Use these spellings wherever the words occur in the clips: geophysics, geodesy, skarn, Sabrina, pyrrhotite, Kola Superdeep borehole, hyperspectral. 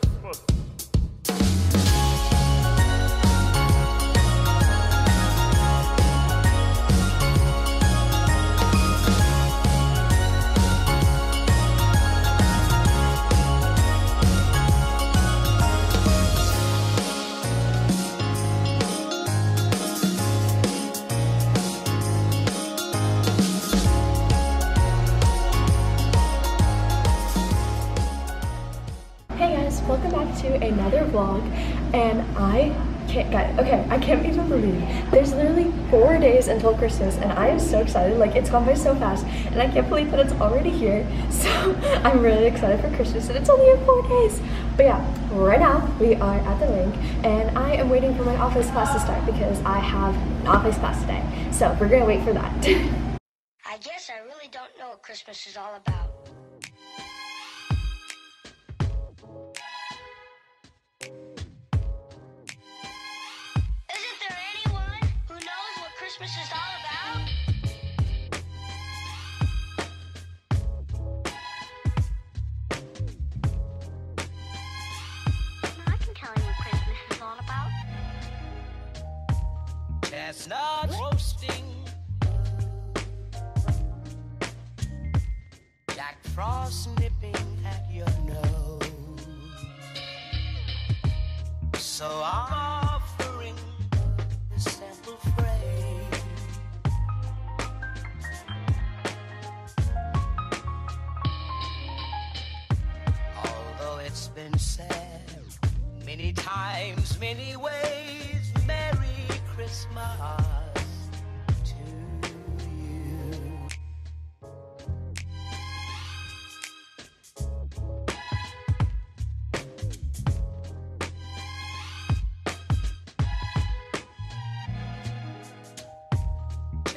Christmas. Welcome back to another vlog, and I can't even believe it. There's literally 4 days until Christmas, and I am so excited. Like, it's gone by so fast, and I can't believe that it's already here. So I'm really excited for Christmas, and it's only in 4 days. But yeah, right now we are at the link, and I am waiting for my office class to start because I have an office class today. So we're gonna wait for that. I guess I really don't know what Christmas is all about. Christmas is all about. I can tell you what Christmas is all about. Chestnut roasting, Jack Frost nipping at your nose. So I'm offering a simple phrase. It's been said many times, many ways, Merry Christmas to you.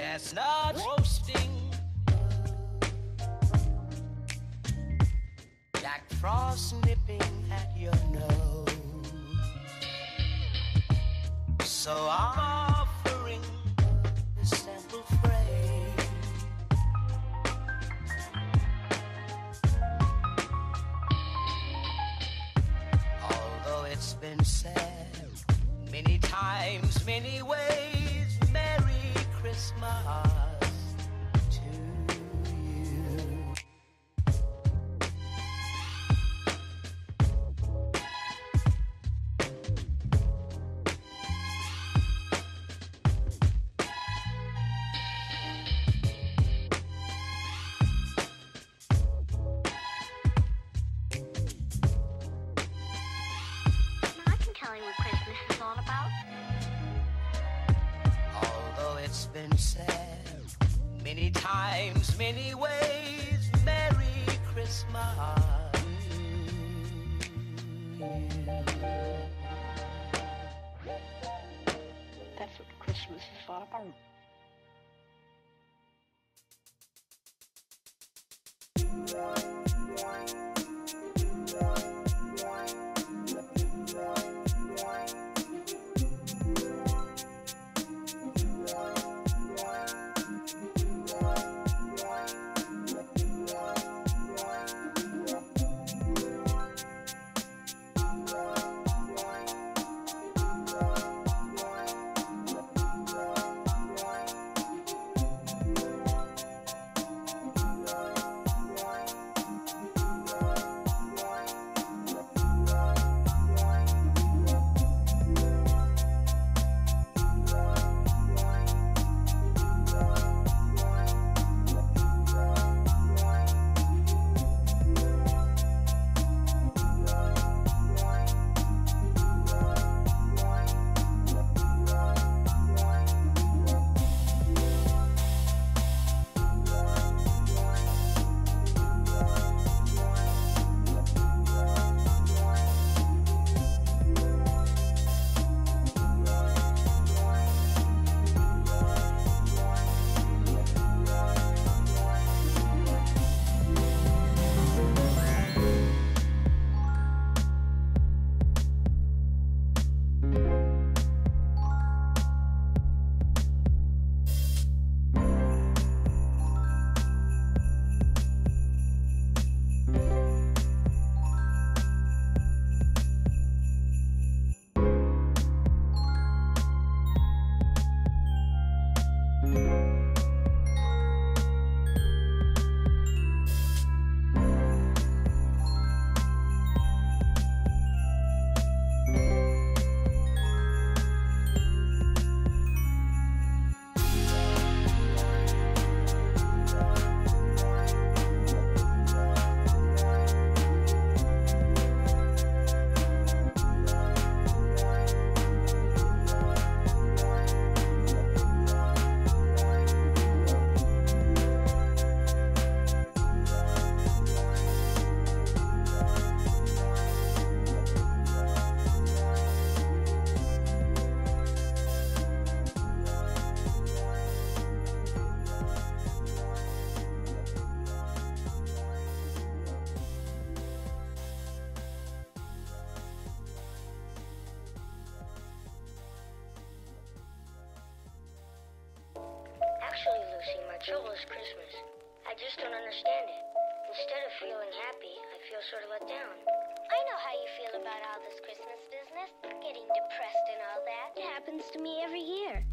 Chestnut roasting, Jack Frost nipping at your nose. So I'm offering a simple phrase. Although it's been said many times, many ways, Merry Christmas. It's been said many times, many ways, Merry Christmas. That's what Christmas is all about. silver is Christmas. I just don't understand it. Instead of feeling happy, I feel sort of let down. I know how you feel about all this Christmas business, getting depressed and all that. It happens to me every year.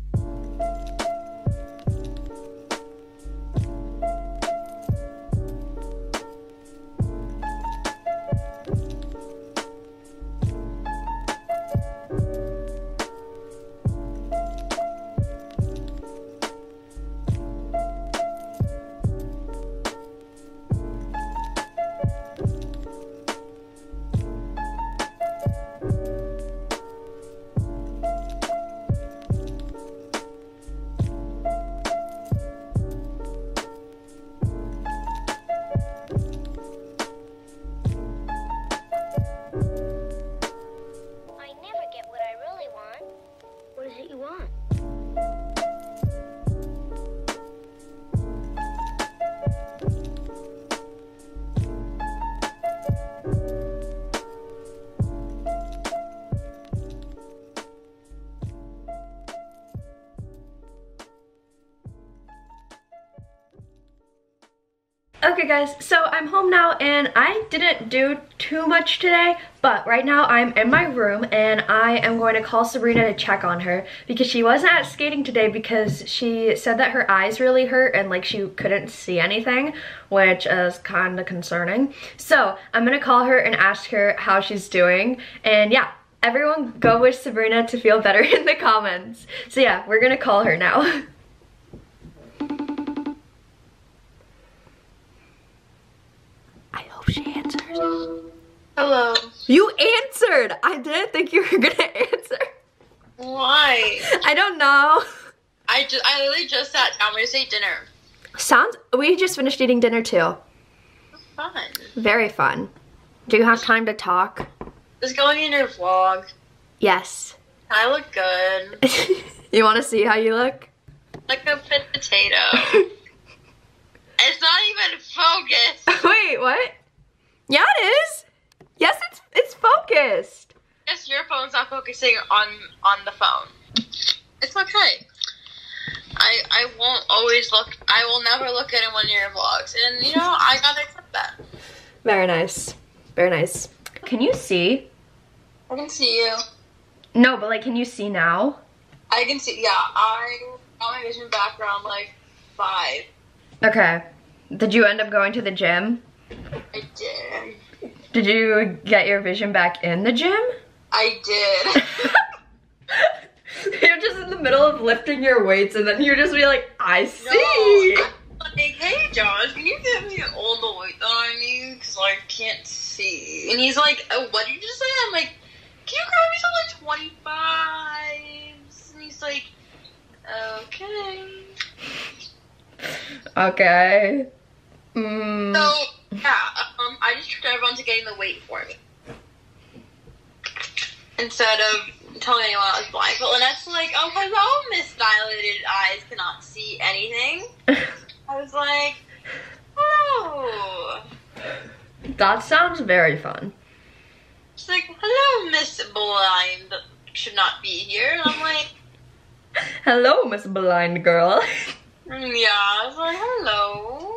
Okay guys, so I'm home now and I didn't do too much today, but right now I'm in my room and I am going to call Sabrina to check on her because she wasn't out skating today because she said that her eyes really hurt and like she couldn't see anything, which is kind of concerning. So I'm gonna call her and ask her how she's doing, and yeah, everyone go wish Sabrina to feel better in the comments. So yeah, we're gonna call her now. She answered. Hello. You answered! I didn't think you were gonna answer. Why? I don't know. I literally just sat down. We just ate dinner. We just finished eating dinner too. Fun. Very fun. Do you have time to talk? Is going in your vlog? Yes. I look good. You wanna see how you look? Like a potato. It's not even focused. Wait, what? Yeah, it is. Yes, it's focused. Yes, your phone's not focusing on the phone. It's okay. I won't always look. I will never look good in one of your vlogs, and you know I gotta accept that. Very nice. Very nice. Can you see? I can see you. No, but like, can you see now? I can see. Yeah, I got my vision back around like 5. Okay. Did you end up going to the gym? I did. Did you get your vision back in the gym? I did. You're just in the middle of lifting your weights and then you're just be like, I see. No, I'm like, hey Josh, can you get me all the weight that I need? Because I can't see. And he's like, oh, what did you just say? I'm like, can you grab me some like 25s? And he's like, okay. Okay. So, yeah, I just tricked everyone to getting the weight for me. Instead of telling anyone I was blind. But Lynette's like, oh, hello, Miss Dilated Eyes cannot see anything. I was like, oh. That sounds very fun. She's like, hello, Miss Blind should not be here. And I'm like, hello, Miss Blind Girl. Yeah, I was like, hello.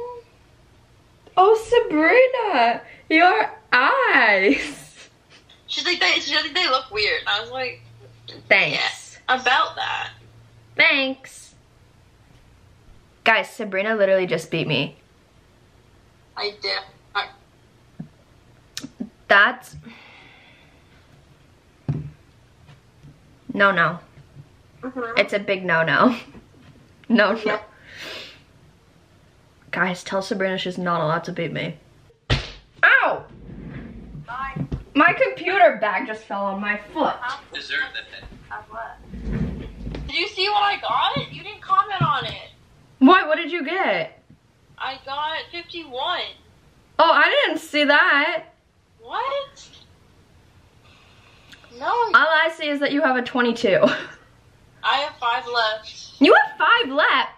Oh, Sabrina, your eyes. She's like, they look weird. And I was like, thanks. Yeah, about that. Thanks. Guys, Sabrina literally just beat me. I did. That's... no-no. Mm-hmm. It's a big no-no. No-no. Yeah. Guys, tell Sabrina she's not allowed to beat me. Ow! Bye. My computer bag just fell on my foot. Deserve that. What? Did you see what I got? You didn't comment on it. Why? What did you get? I got 51. Oh, I didn't see that. What? No. All I see is that you have a 22. I have 5 left. You have 5 left?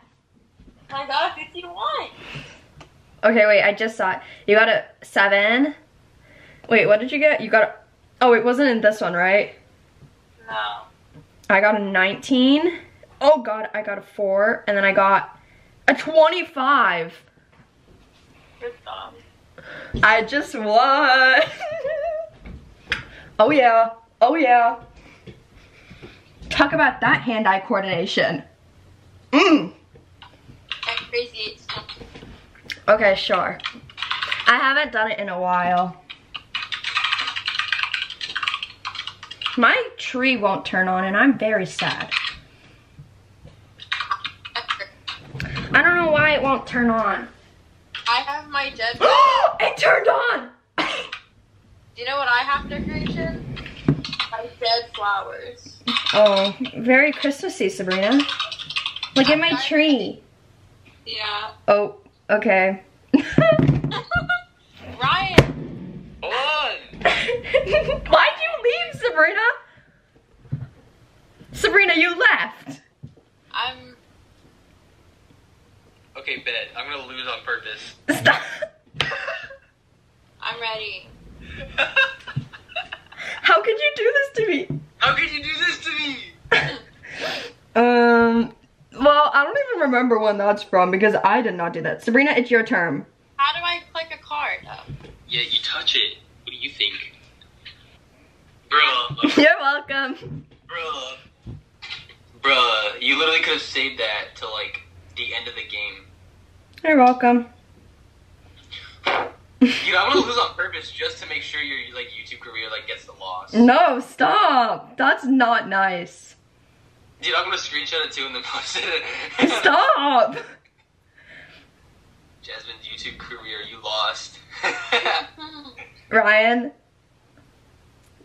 I got a 51. Okay, wait, I just saw it. You got a 7. Wait, what did you get? You got a... oh, it wasn't in this one, right? No. I got a 19. Oh, God, I got a 4. And then I got A 25. Good job. I just won. Oh yeah. Oh yeah. Talk about that hand-eye coordination. Mmm. Okay, sure. I haven't done it in a while. My tree won't turn on and I'm very sad. I don't know why it won't turn on. I have my dead. It turned on! Do you know what I have decoration? My dead flowers. Oh, very Christmassy, Sabrina. Look at my tree. Yeah. Oh, okay. Ryan! On! Why'd you leave, Sabrina? Sabrina, you left. I'm... Okay, bet. I'm gonna lose on purpose. Stop! I'm ready. How could you do this to me? How could you do this to me? Well, I don't even remember when that's from because I did not do that. Sabrina, it's your turn. How do I click a card? Oh. Yeah, you touch it. What do you think? Bruh. You're welcome. Bruh. Bruh. You literally could have saved that to like the end of the game. You're welcome. Dude, I'm gonna lose on purpose just to make sure your like YouTube career like gets the loss. No, stop. That's not nice. Dude, I'm gonna screenshot it too and then post it. Stop! Jasmine's YouTube career, you lost. Ryan,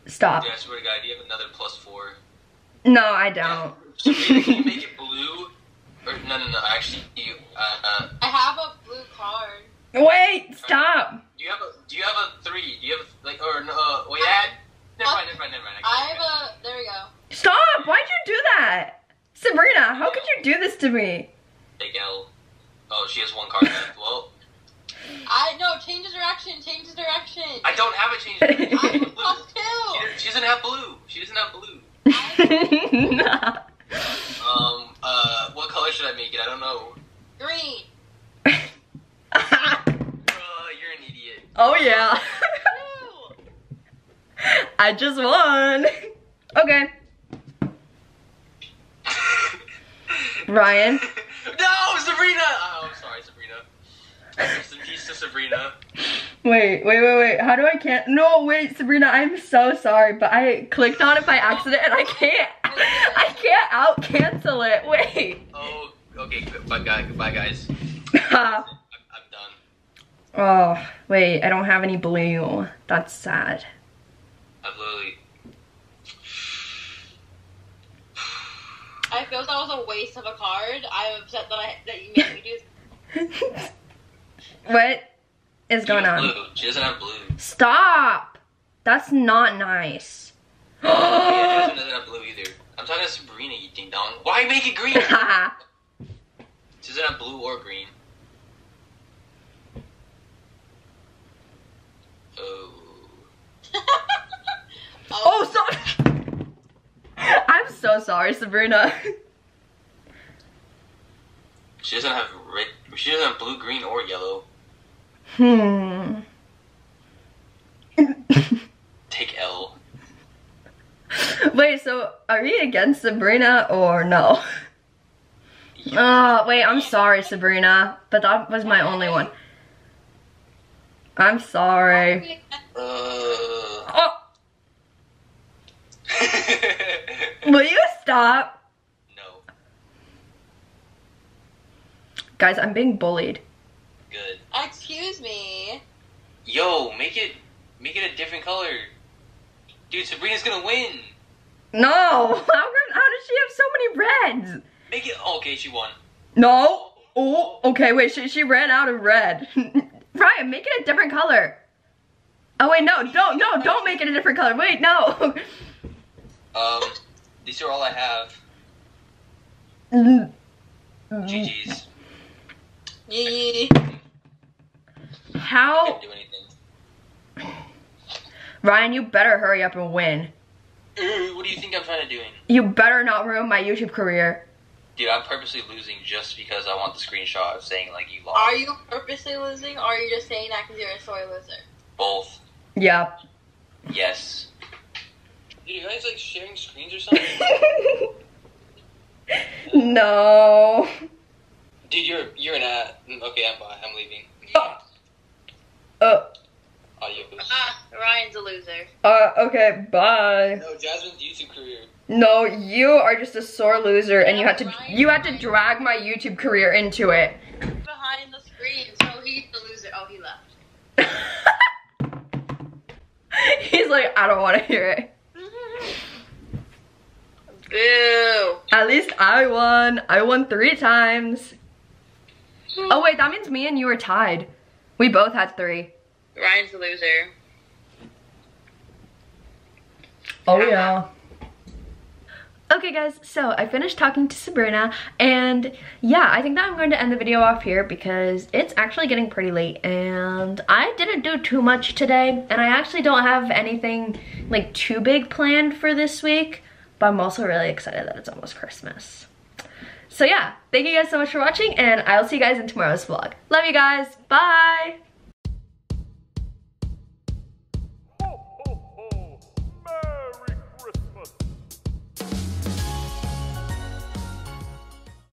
stop. Dude, I swear to God, do you have another +4? No, I don't. Yeah. So can you make it blue? Or, no, actually, you. I have a blue card. Wait, stop! Do you have a 3? Do you have a, like or no? Wait, never mind. I have a. There we go. Stop! Why'd you do that, Sabrina? How could you do this to me? Big L. Oh, she has one card left. Well. I know. Change the direction. I don't have a change. I have a +2. She doesn't have blue. Nah. What color should I make it? I don't know. Green. You're an idiot. Oh yeah. I just won. Okay. Ryan. No, Sabrina! Oh, I'm sorry, Sabrina. Rest in peace to Sabrina. Wait. How do I can't? No, wait, Sabrina, I'm so sorry, but I clicked on it by accident and I can't out cancel it. Wait. Oh, okay. Goodbye, guys. I'm done. Oh, wait, I don't have any blue. That's sad. I feel that was a waste of a card. I'm upset that you made me do this. What is going on? Blue. She doesn't have blue. Stop! That's not nice. Yeah, she doesn't have blue either. I'm talking to Sabrina, you ding dong. Why make it green? She doesn't have blue or green. Oh. Oh, sorry. I'm so sorry, Sabrina. She doesn't have red. She doesn't have blue, green, or yellow. Take L. Wait, so are we against Sabrina or no? Yeah. Wait, I'm sorry, Sabrina, but that was my only one. I'm sorry. Oh. Will you stop? No. Guys, I'm being bullied. Good. Excuse me. Yo, make it a different color. Dude, Sabrina's gonna win. No. How does she have so many reds? Make it. Okay, she won. No. Oh. Okay. Wait. She ran out of red. Ryan, make it a different color. Oh wait, no. Don't make it a different color. Wait, no. These are all I have. GG's. Yee. How? I can't do anything. Ryan, you better hurry up and win. What do you think I'm trying to do? You better not ruin my YouTube career. Dude, I'm purposely losing just because I want the screenshot of saying, like, you lost. Are you purposely losing, or are you just saying that because you're a soy loser? Both. Yeah. Yes. Dude, you guys, like, sharing screens or something? No. Dude, you're an ad. Okay, I'm bi. I'm leaving. Oh. Ryan's a loser. Okay, bye. No, Jasmine's YouTube career. No, you are just a sore loser, and you had to drag my YouTube career into it. Behind the screen, so he's the loser. Oh, he left. He's like, I don't want to hear it. Boo. At least I won. I won 3 times. Oh wait, that means me and you are tied. We both had 3. Ryan's the loser. Oh yeah. Okay guys, so I finished talking to Sabrina, and yeah, I think that I'm going to end the video off here because it's actually getting pretty late and I didn't do too much today, and I actually don't have anything like too big planned for this week, but I'm also really excited that it's almost Christmas. So yeah, thank you guys so much for watching, and I'll see you guys in tomorrow's vlog. Love you guys, bye!